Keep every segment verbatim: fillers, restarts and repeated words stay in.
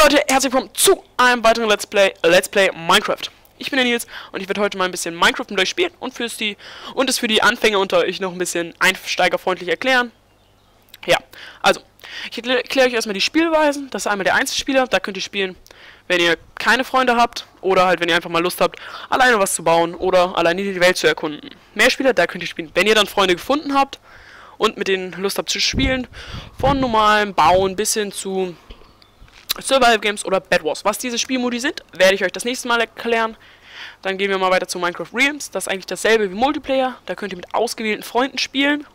Hallo Leute, herzlich willkommen zu einem weiteren Let's Play, Let's Play Minecraft. Ich bin der Nils und ich werde heute mal ein bisschen Minecraft mit euch spielen und für's die, und es für die Anfänger unter euch noch ein bisschen einsteigerfreundlich erklären. Ja, also, ich erkläre euch erstmal die Spielweisen. Das ist einmal der Einzelspieler, da könnt ihr spielen, wenn ihr keine Freunde habt oder halt, wenn ihr einfach mal Lust habt, alleine was zu bauen oder alleine die Welt zu erkunden. Mehrspieler, da könnt ihr spielen, wenn ihr dann Freunde gefunden habt und mit denen Lust habt zu spielen, von normalem Bauen bis hin zu Survival Games oder Bed Wars. Was diese Spielmodi sind, werde ich euch das nächste Mal erklären. Dann gehen wir mal weiter zu Minecraft Realms. Das ist eigentlich dasselbe wie Multiplayer. Da könnt ihr mit ausgewählten Freunden spielen.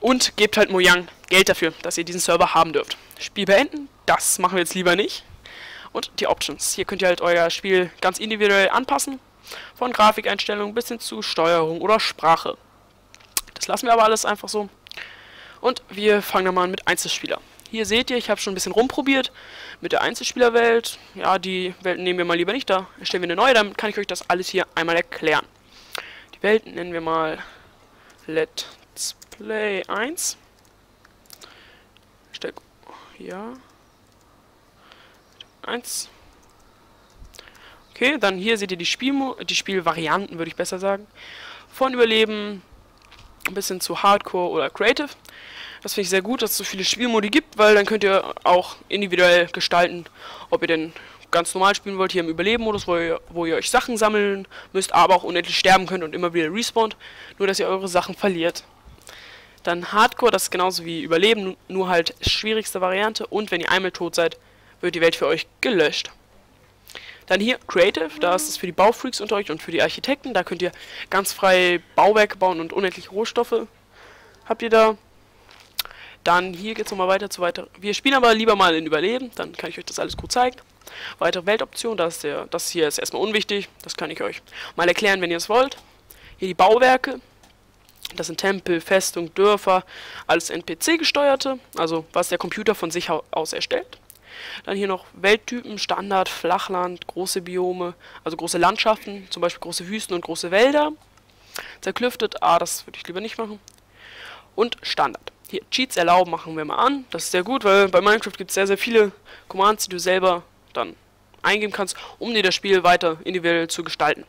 Und gebt halt Mojang Geld dafür, dass ihr diesen Server haben dürft. Spiel beenden, das machen wir jetzt lieber nicht. Und die Options. Hier könnt ihr halt euer Spiel ganz individuell anpassen. Von Grafikeinstellungen bis hin zu Steuerung oder Sprache. Das lassen wir aber alles einfach so. Und wir fangen dann mal an mit Einzelspieler. Hier seht ihr, ich habe schon ein bisschen rumprobiert mit der Einzelspielerwelt. Ja, die Welten nehmen wir mal lieber nicht, da erstellen wir eine neue, dann kann ich euch das alles hier einmal erklären. Die Welten nennen wir mal Let's Play eins. Steck, ja. eins. Okay, dann hier seht ihr die, Spielmo die Spielvarianten, würde ich besser sagen. Von Überleben ein bisschen zu Hardcore oder Creative. Das finde ich sehr gut, dass es so viele Spielmodi gibt, weil dann könnt ihr auch individuell gestalten, ob ihr denn ganz normal spielen wollt, hier im Überleben-Modus, wo ihr, wo ihr euch Sachen sammeln müsst, aber auch unendlich sterben könnt und immer wieder respawnt, nur dass ihr eure Sachen verliert. Dann Hardcore, das ist genauso wie Überleben, nur halt schwierigste Variante, und wenn ihr einmal tot seid, wird die Welt für euch gelöscht. Dann hier Creative, da ist es für die Baufreaks unter euch und für die Architekten, da könnt ihr ganz frei Bauwerke bauen und unendliche Rohstoffe habt ihr da. Dann hier geht es nochmal weiter zu weiter. Wir spielen aber lieber mal in Überleben, dann kann ich euch das alles gut zeigen. Weitere Weltoptionen, das, ist der, das hier ist erstmal unwichtig, das kann ich euch mal erklären, wenn ihr es wollt. Hier die Bauwerke, das sind Tempel, Festung, Dörfer, alles N P C-gesteuerte, also was der Computer von sich aus erstellt. Dann hier noch Welttypen, Standard, Flachland, große Biome, also große Landschaften, zum Beispiel große Wüsten und große Wälder. Zerklüftet, ah, das würde ich lieber nicht machen. Und Standard. Hier, Cheats erlauben machen wir mal an. Das ist sehr gut, weil bei Minecraft gibt es sehr, sehr viele Commands, die du selber dann eingeben kannst, um dir das Spiel weiter individuell zu gestalten.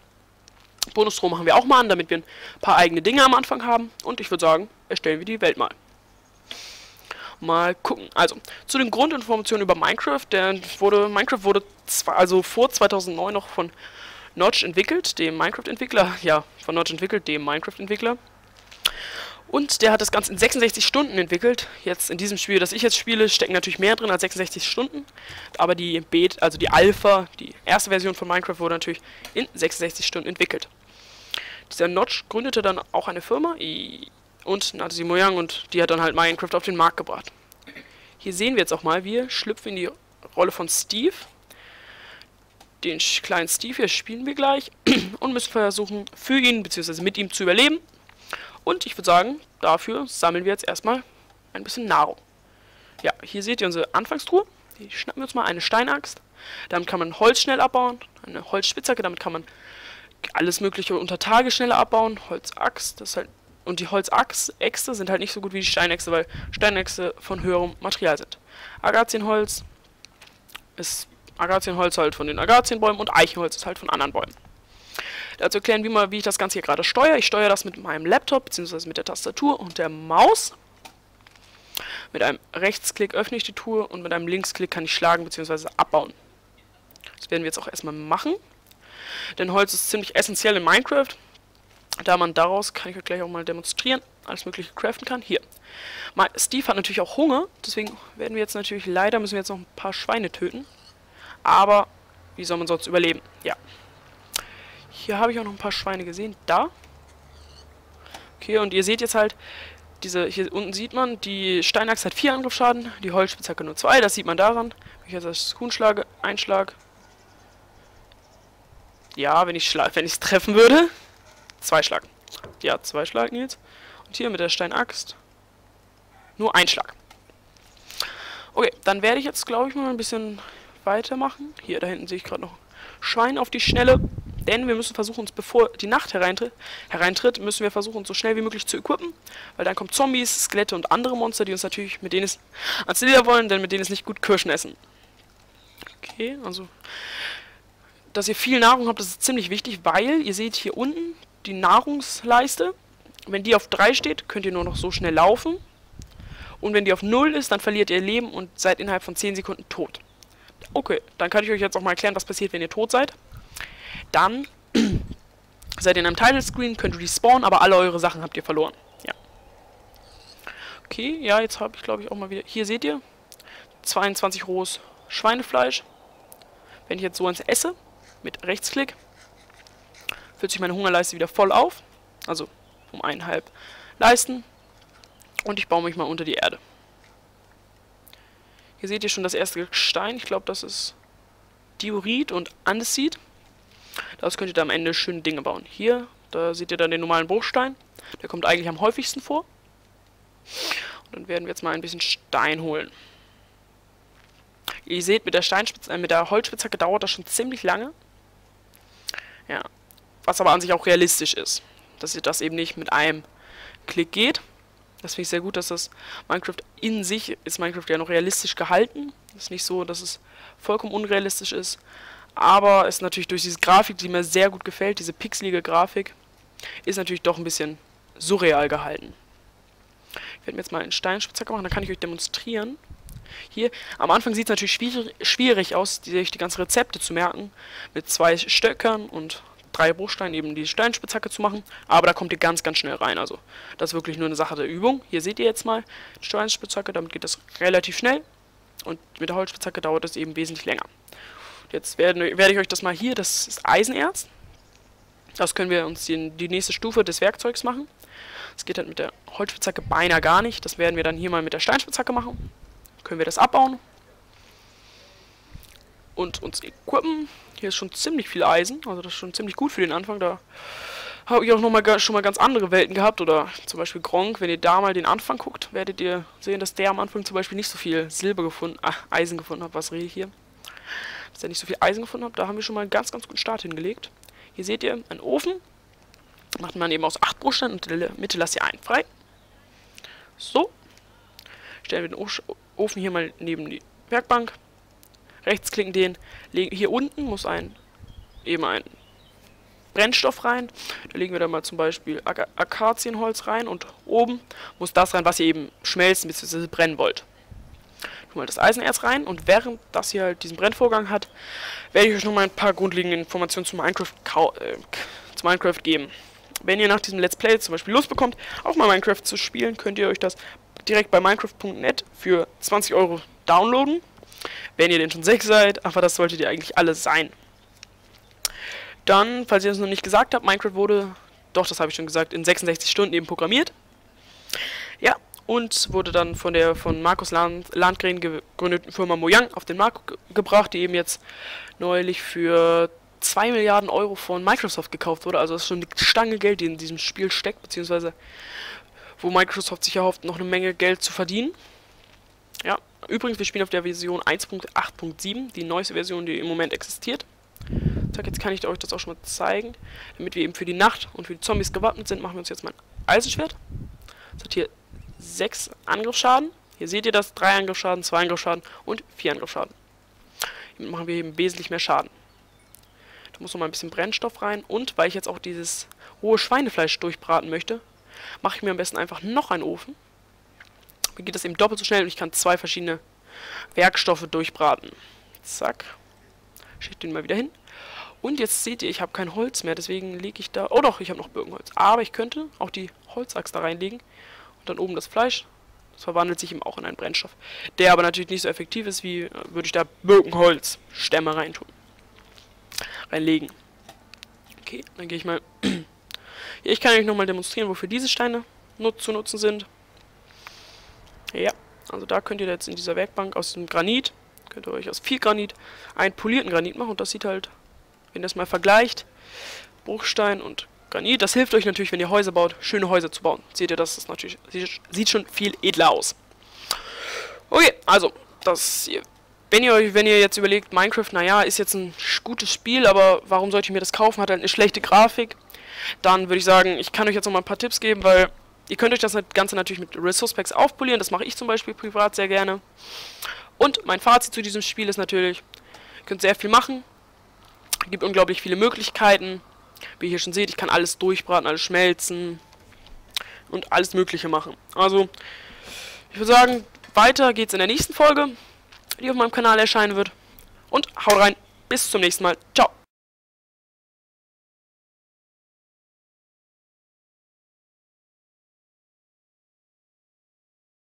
Bonusstrom machen wir auch mal an, damit wir ein paar eigene Dinge am Anfang haben. Und ich würde sagen, erstellen wir die Welt mal. Mal gucken. Also, zu den Grundinformationen über Minecraft. Der wurde, Minecraft wurde zwar, also vor zweitausendneun noch von Notch entwickelt, dem Minecraft-Entwickler. Ja, von Notch entwickelt, dem Minecraft-Entwickler. Und der hat das Ganze in sechsundsechzig Stunden entwickelt. Jetzt in diesem Spiel, das ich jetzt spiele, stecken natürlich mehr drin als sechsundsechzig Stunden. Aber die Beta, also die Alpha, die erste Version von Minecraft wurde natürlich in sechsundsechzig Stunden entwickelt. Dieser Notch gründete dann auch eine Firma und nannte sie Mojang und die hat dann halt Minecraft auf den Markt gebracht. Hier sehen wir jetzt auch mal, wir schlüpfen in die Rolle von Steve. Den kleinen Steve hier spielen wir gleich und müssen versuchen, für ihn bzw. mit ihm zu überleben. Und ich würde sagen, dafür sammeln wir jetzt erstmal ein bisschen Nahrung. Ja, hier seht ihr unsere Anfangstruhe. Die schnappen wir uns mal, eine Steinaxt. Damit kann man Holz schnell abbauen, eine Holzspitzhacke, damit kann man alles mögliche unter Tage schneller abbauen. Holzaxt, das ist halt, und die Holzäxte sind halt nicht so gut wie die Steinäxte, weil Steinäxte von höherem Material sind. Akazienholz ist Akazienholz halt von den Akazienbäumen und Eichenholz ist halt von anderen Bäumen. Dazu erklären wir mal, wie ich das Ganze hier gerade steuere. Ich steuere das mit meinem Laptop, beziehungsweise mit der Tastatur und der Maus. Mit einem Rechtsklick öffne ich die Tour und mit einem Linksklick kann ich schlagen, beziehungsweise abbauen. Das werden wir jetzt auch erstmal machen. Denn Holz ist ziemlich essentiell in Minecraft. Da man daraus, kann ich euch gleich auch mal demonstrieren, alles mögliche craften kann. Hier. Mal, Steve hat natürlich auch Hunger, deswegen werden wir jetzt natürlich, leider müssen wir jetzt noch ein paar Schweine töten. Aber wie soll man sonst überleben? Ja. Hier habe ich auch noch ein paar Schweine gesehen. Da. Okay, und ihr seht jetzt halt, diese hier unten sieht man, die Steinaxt hat vier Angriffsschaden, die Holzspitzhacke nur zwei, das sieht man daran. Wenn ich jetzt das Huhn schlage, Einschlag. Ja, wenn ich es treffen würde. Zwei Schlag. Ja, zwei Schlag jetzt. Und hier mit der Steinaxt nur ein Schlag. Okay, dann werde ich jetzt, glaube ich, mal ein bisschen weitermachen. Hier, da hinten sehe ich gerade noch Schwein auf die Schnelle. Denn wir müssen versuchen, uns bevor die Nacht hereintritt, hereintritt, müssen wir versuchen, uns so schnell wie möglich zu equippen. Weil dann kommen Zombies, Skelette und andere Monster, die uns natürlich mit denen es ans Leder wollen, denn mit denen es nicht gut Kirschen essen. okay, also dass ihr viel Nahrung habt, das ist ziemlich wichtig, weil ihr seht hier unten die Nahrungsleiste. Wenn die auf drei steht, könnt ihr nur noch so schnell laufen. Und wenn die auf null ist, dann verliert ihr Leben und seid innerhalb von zehn Sekunden tot. Okay, dann kann ich euch jetzt auch mal erklären, was passiert, wenn ihr tot seid. Dann seid ihr in einem Title Screen, könnt respawnen, aber alle eure Sachen habt ihr verloren. Ja. Okay, ja, jetzt habe ich, glaube ich, auch mal wieder... Hier seht ihr, zweiundzwanzig rohes Schweinefleisch. Wenn ich jetzt so eins esse, mit Rechtsklick, füllt sich meine Hungerleiste wieder voll auf. Also um eineinhalb Leisten. Und ich baue mich mal unter die Erde. Hier seht ihr schon das erste Gestein. Ich glaube, das ist Diorit und Andesit. Daraus könnt ihr da am Ende schöne Dinge bauen. Hier, da seht ihr dann den normalen Bruchstein. Der kommt eigentlich am häufigsten vor. Und dann werden wir jetzt mal ein bisschen Stein holen. Ihr seht, mit der Steinspitze, äh, mit der Holzspitzhacke dauert das schon ziemlich lange. Ja, was aber an sich auch realistisch ist, dass ihr das eben nicht mit einem Klick geht. Das finde ich sehr gut, dass das Minecraft in sich, ist Minecraft ja noch realistisch gehalten. Ist nicht so, dass es vollkommen unrealistisch ist. Aber es ist natürlich durch diese Grafik, die mir sehr gut gefällt, diese pixelige Grafik, ist natürlich doch ein bisschen surreal gehalten. Ich werde mir jetzt mal einen Steinspitzhacke machen, dann kann ich euch demonstrieren. Hier, am Anfang sieht es natürlich schwierig, schwierig aus, sich die ganzen Rezepte zu merken. Mit zwei Stöckern und drei Bruchsteinen eben die Steinspitzhacke zu machen. Aber da kommt ihr ganz, ganz schnell rein. Also das ist wirklich nur eine Sache der Übung. Hier seht ihr jetzt mal die Steinspitzhacke, damit geht das relativ schnell. Und mit der Holzspitzhacke dauert es eben wesentlich länger. Jetzt werde, werde ich euch das mal hier, das ist Eisenerz. Das können wir uns in die nächste Stufe des Werkzeugs machen. Das geht halt mit der Holzspitzhacke beinahe gar nicht. Das werden wir dann hier mal mit der Steinspitzhacke machen. Können wir das abbauen. Und uns equippen. Hier ist schon ziemlich viel Eisen. Also das ist schon ziemlich gut für den Anfang. Da habe ich auch noch mal, schon mal ganz andere Welten gehabt. Oder zum Beispiel Gronkh. Wenn ihr da mal den Anfang guckt, werdet ihr sehen, dass der am Anfang zum Beispiel nicht so viel Silber gefunden, ach, Eisen gefunden hat. Was rede ich hier? Dass er nicht so viel Eisen gefunden hat. Da haben wir schon mal einen ganz, ganz guten Start hingelegt. Hier seht ihr einen Ofen. Macht man eben aus acht Bruchsteinen und in der Mitte lasst ihr einen frei. So. Stellen wir den Ofen hier mal neben die Werkbank. Rechtsklicken den. Hier unten muss ein, eben ein Brennstoff rein. Da legen wir dann mal zum Beispiel Ak Akazienholz rein. Und oben muss das rein, was ihr eben schmelzen bzw. brennen wollt. Mal das Eisenerz rein und während das hier halt diesen Brennvorgang hat, werde ich euch noch mal ein paar grundlegende Informationen zu Minecraft, äh, zu Minecraft geben. Wenn ihr nach diesem Let's Play zum Beispiel Lust bekommt, auch mal Minecraft zu spielen, könnt ihr euch das direkt bei Minecraft punkt net für zwanzig Euro downloaden, wenn ihr denn schon sechs seid, aber das solltet ihr eigentlich alles sein. Dann, falls ihr es noch nicht gesagt habt, Minecraft wurde, doch das habe ich schon gesagt, in sechsundsechzig Stunden eben programmiert. Ja. Und wurde dann von der von Markus Land, Land gegründeten Firma Mojang auf den Markt ge gebracht, die eben jetzt neulich für zwei Milliarden Euro von Microsoft gekauft wurde. Also das ist schon eine Stange Geld, die in diesem Spiel steckt, beziehungsweise wo Microsoft sich erhofft, noch eine Menge Geld zu verdienen. Ja, übrigens, wir spielen auf der Version eins Punkt acht Punkt sieben, die neueste Version, die im Moment existiert. Zack, jetzt kann ich euch das auch schon mal zeigen. Damit wir eben für die Nacht und für die Zombies gewappnet sind, machen wir uns jetzt mal ein Eisenschwert. Das hat hier sechs Angriffsschaden. Hier seht ihr das. drei Angriffsschaden, zwei Angriffsschaden und vier Angriffsschaden. Hiermit machen wir eben wesentlich mehr Schaden. Da muss noch mal ein bisschen Brennstoff rein. Und weil ich jetzt auch dieses rohe Schweinefleisch durchbraten möchte, mache ich mir am besten einfach noch einen Ofen. Dann geht das eben doppelt so schnell und ich kann zwei verschiedene Werkstoffe durchbraten. Zack. Schicht den mal wieder hin. Und jetzt seht ihr, ich habe kein Holz mehr, deswegen lege ich da... Oh doch, ich habe noch Birkenholz. Aber ich könnte auch die Holzachse da reinlegen. Dann oben das Fleisch, das verwandelt sich eben auch in einen Brennstoff, der aber natürlich nicht so effektiv ist, wie würde ich da Birkenholzstämme reintun, reinlegen. Okay, dann gehe ich mal, ja, ich kann euch nochmal demonstrieren, wofür diese Steine nut zu nutzen sind. Ja, also da könnt ihr jetzt in dieser Werkbank aus dem Granit, könnt ihr euch aus viel Granit einen polierten Granit machen und das sieht halt, wenn ihr das mal vergleicht, Bruchstein und Granit. Das hilft euch natürlich, wenn ihr Häuser baut, schöne Häuser zu bauen. Seht ihr, das ist natürlich, sieht schon viel edler aus. Okay, also, das hier, wenn ihr euch, wenn ihr jetzt überlegt, Minecraft, naja, ist jetzt ein gutes Spiel, aber warum sollte ich mir das kaufen? Hat halt eine schlechte Grafik. Dann würde ich sagen, ich kann euch jetzt noch mal ein paar Tipps geben, weil ihr könnt euch das Ganze natürlich mit Resource Packs aufpolieren. Das mache ich zum Beispiel privat sehr gerne. Und mein Fazit zu diesem Spiel ist natürlich, könnt sehr viel machen. Gibt unglaublich viele Möglichkeiten. Wie ihr hier schon seht, ich kann alles durchbraten, alles schmelzen und alles Mögliche machen. Also, ich würde sagen, weiter geht's in der nächsten Folge, die auf meinem Kanal erscheinen wird. Und haut rein, bis zum nächsten Mal. Ciao.